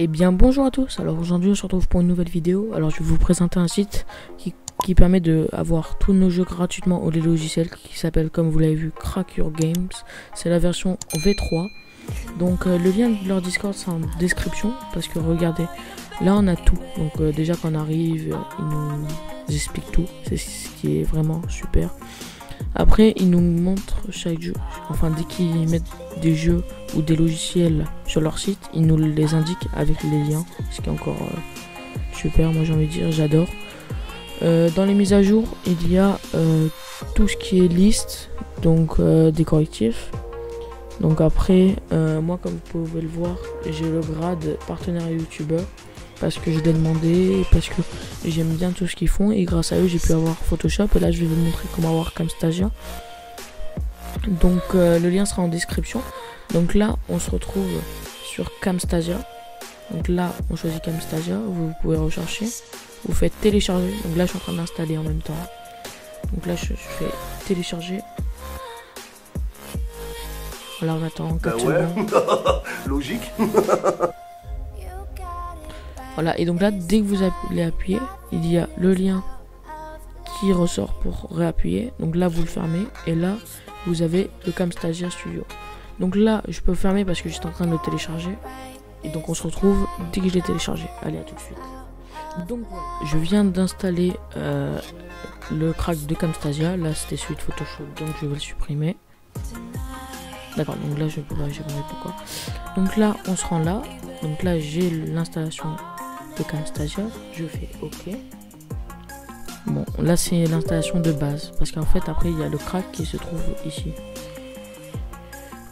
Eh bien bonjour à tous, alors aujourd'hui on se retrouve pour une nouvelle vidéo. Alors je vais vous présenter un site qui permet d'avoir tous nos jeux gratuitement ou les logiciels, qui s'appelle, comme vous l'avez vu, Crack Your Games. C'est la version V3. Donc le lien de leur Discord c'est en description, parce que regardez, là on a tout. Donc déjà quand on arrive, ils nous expliquent tout, c'est ce qui est vraiment super. Après ils nous montrent chaque jeu, enfin dès qu'ils mettent des jeux ou des logiciels sur leur site, ils nous les indiquent avec les liens, ce qui est encore super. Moi j'ai envie de dire, j'adore. Dans les mises à jour, il y a tout ce qui est liste, donc des correctifs. Donc après, moi comme vous pouvez le voir, j'ai le grade partenaire youtubeur, parce que je l'ai demandé, parce que j'aime bien tout ce qu'ils font, et grâce à eux j'ai pu avoir Photoshop, et là je vais vous montrer comment avoir Camtasia. Donc le lien sera en description. Donc là on se retrouve sur Camtasia. Donc là on choisit Camtasia, vous pouvez rechercher, vous faites télécharger. Donc là je suis en train d'installer en même temps, donc là je fais télécharger. Voilà, on attend 4 secondes. Logique. Voilà, et donc là, dès que vous allez appuyer, il y a le lien qui ressort pour réappuyer. Donc là, vous le fermez, et là, vous avez le Camtasia Studio. Donc là, je peux fermer parce que je suis en train de le télécharger. Et donc, on se retrouve dès que je l'ai téléchargé. Allez, à tout de suite. Donc, je viens d'installer le crack de Camtasia. Là, c'était celui de Photoshop, donc je vais le supprimer. D'accord, donc là, je ne peux pas, j'ai compris pourquoi. Donc là, on se rend là. Donc là, j'ai l'installation de Camtasia, je fais OK. Bon, là c'est l'installation de base, parce qu'en fait après il y a le crack qui se trouve ici.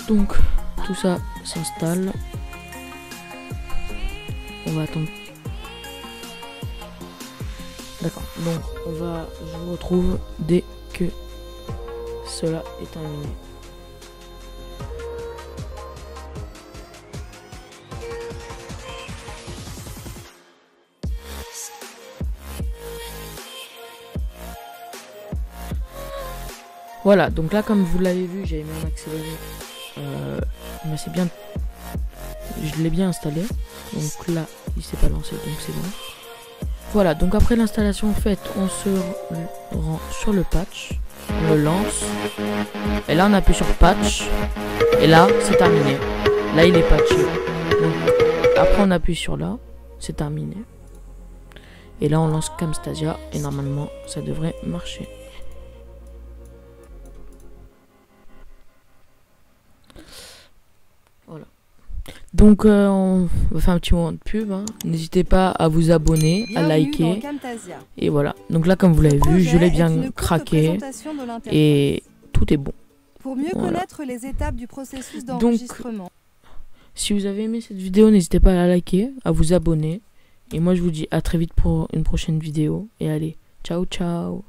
Donc tout ça s'installe. On va attendre. D'accord. Donc on va, je vous retrouve dès que cela est terminé. Voilà, donc là comme vous l'avez vu, j'ai même accéléré, mais c'est bien, je l'ai bien installé, donc là il s'est pas lancé, donc c'est bon. Voilà, donc après l'installation faite, on se rend sur le patch, on le lance, et là on appuie sur patch, et là c'est terminé, là il est patché. Donc après on appuie sur là, c'est terminé, et là on lance Camtasia, et normalement ça devrait marcher. Voilà. Donc on va faire un petit moment de pub, hein. N'hésitez pas à vous abonner, à liker. Et voilà. Donc là comme vous l'avez vu, je l'ai bien craqué et tout est bon. Pour mieux connaître les étapes du processus d'enregistrement. Si vous avez aimé cette vidéo, n'hésitez pas à la liker, à vous abonner, et moi je vous dis à très vite pour une prochaine vidéo, et allez, ciao ciao.